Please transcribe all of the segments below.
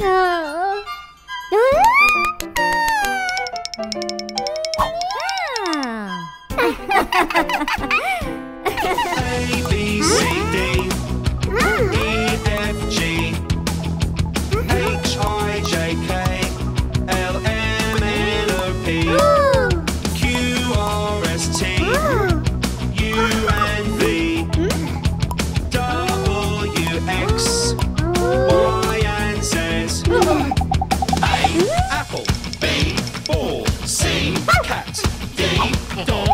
No. A, B, C, D, E, F, G, H, I, J, K, L, M, N, O, P, Q, R, S, T, U, and V, W, X, Y, and Z. A, apple. B, ball. C, cat. D, dog.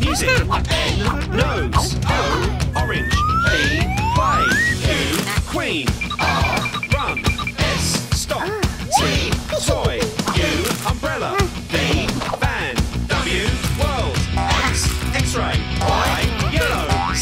Music. N, nose. O, orange. P, play. Q, queen. R, run. S, stop. T, toy. U, umbrella. V, van. W, world. X, X-ray. Y, yellow.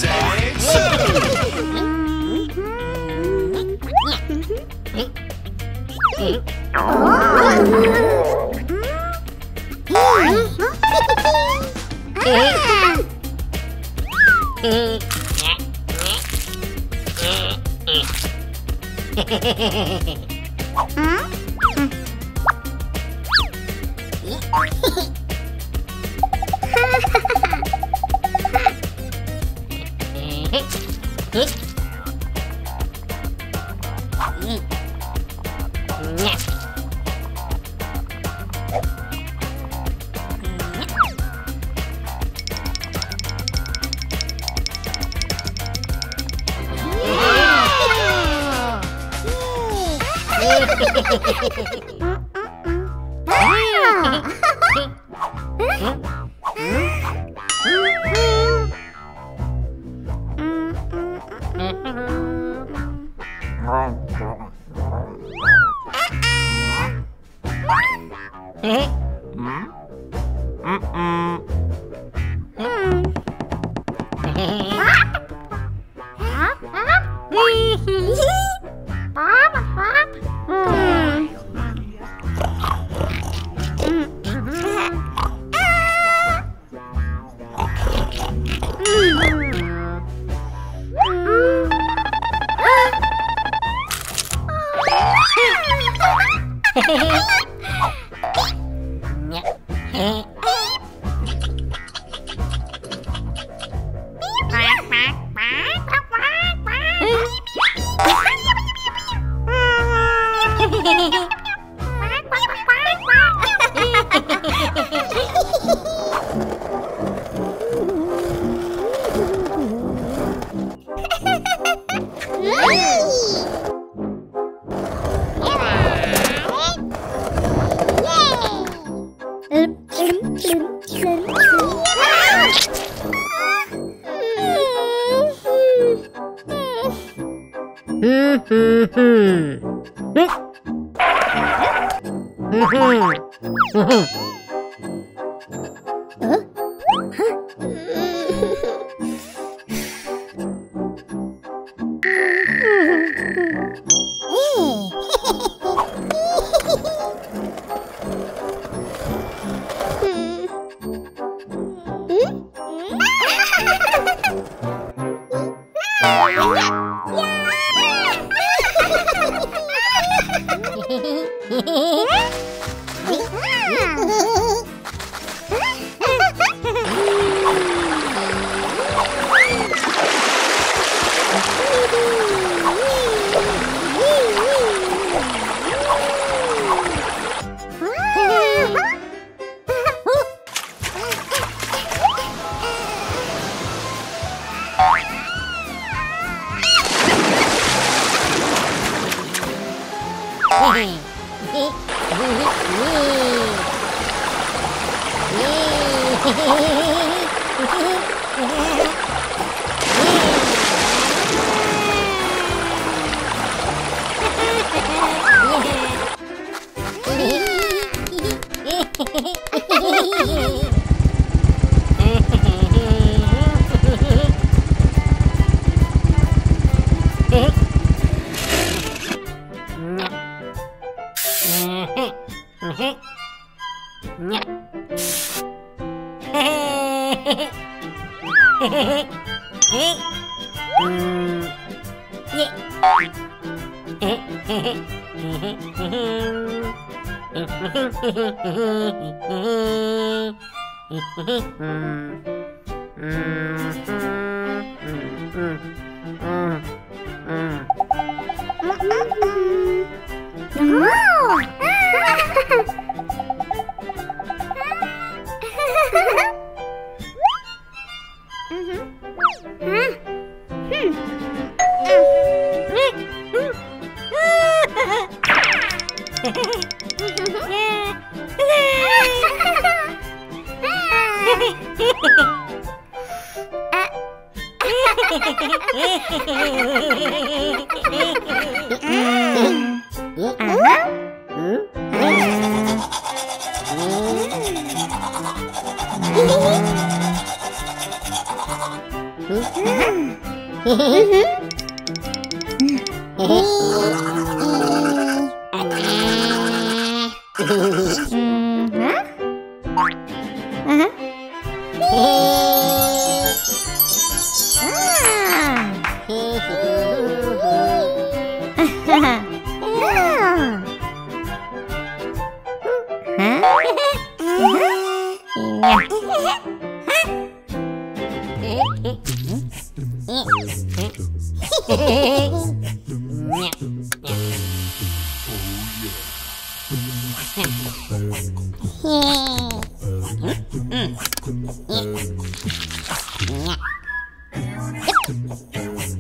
Z, zoo.